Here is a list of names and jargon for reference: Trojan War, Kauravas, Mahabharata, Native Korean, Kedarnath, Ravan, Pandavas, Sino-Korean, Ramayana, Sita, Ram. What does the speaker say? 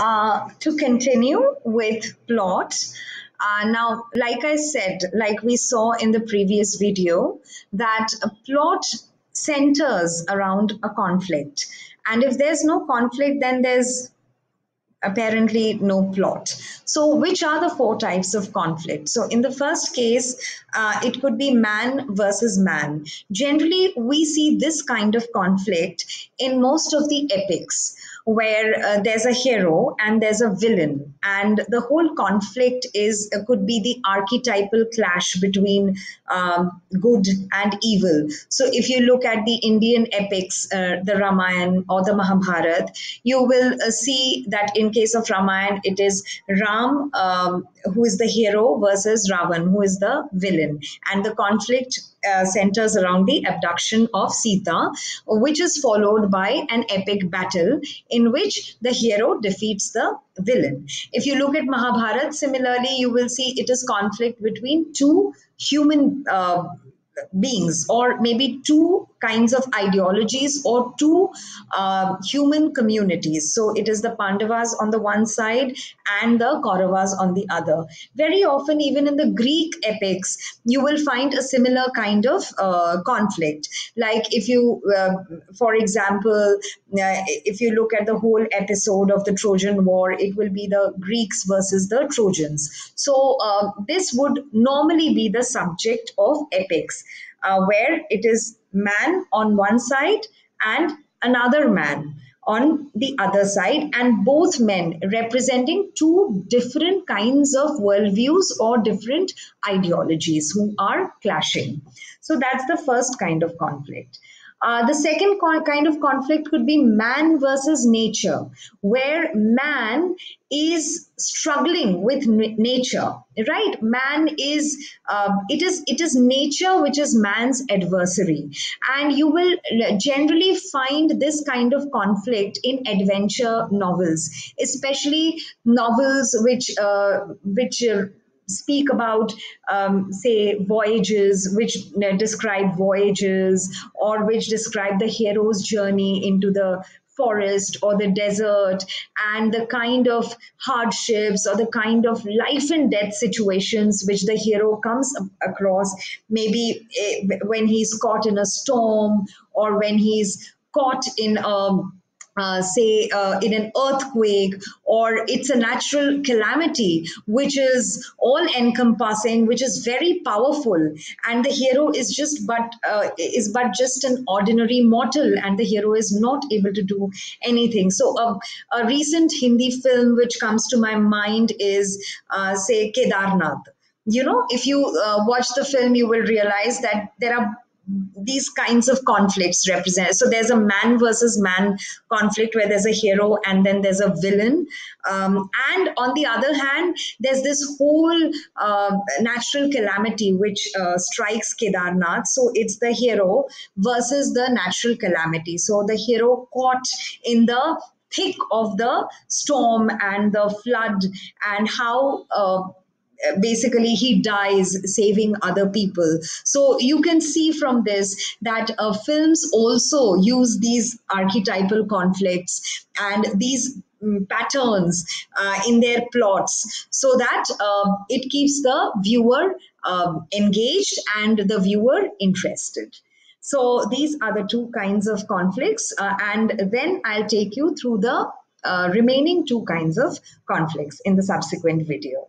To continue with plot, now, like I said, like we saw in the previous video, that a plot centers around a conflict. And if there's no conflict, then there's apparently no plot. So which are the four types of conflict? So in the first case, it could be man versus man. Generally, we see this kind of conflict in most of the epics, where there's a hero and there's a villain, and the whole conflict is could be the archetypal clash between good and evil. So if you look at the Indian epics, the Ramayana or the Mahabharata, you will see that in case of Ramayana, it is Ram who is the hero versus Ravan, who is the villain, and the conflict centers around the abduction of Sita, which is followed by an epic battle in which the hero defeats the villain. If you look at Mahabharata, similarly, you will see it is conflict between two human beings, or maybe two kinds of ideologies, or two human communities. So it is the Pandavas on the one side and the Kauravas on the other. Very often, even in the Greek epics, you will find a similar kind of conflict. Like if you, for example, if you look at the whole episode of the Trojan War, it will be the Greeks versus the Trojans. So this would normally be the subject of epics, where it is man on one side and another man on the other side, and both men representing two different kinds of worldviews or different ideologies who are clashing. So that's the first kind of conflict. The second kind of conflict could be man versus nature, where man is struggling with nature, right? Man is, it is nature which is man's adversary. And you will generally find this kind of conflict in adventure novels, especially novels which speak about, say, voyages, which describe voyages, or which describe the hero's journey into the forest or the desert, and the kind of hardships or the kind of life and death situations which the hero comes across, maybe when he's caught in a storm, or when he's caught in a in an earthquake, or it's a natural calamity which is all encompassing, which is very powerful, and the hero is just an ordinary mortal, and the hero is not able to do anything. So a recent Hindi film which comes to my mind is say Kedarnath. You know, if you watch the film, you will realize that there are these kinds of conflicts represent. So there's a man versus man conflict where there's a hero and then there's a villain. And on the other hand, there's this whole natural calamity which strikes Kedarnath. So it's the hero versus the natural calamity. So the hero caught in the thick of the storm and the flood, and how basically he dies saving other people. So you can see from this that films also use these archetypal conflicts and these patterns in their plots, so that it keeps the viewer engaged and the viewer interested. So these are the two kinds of conflicts, and then I'll take you through the remaining two kinds of conflicts in the subsequent video.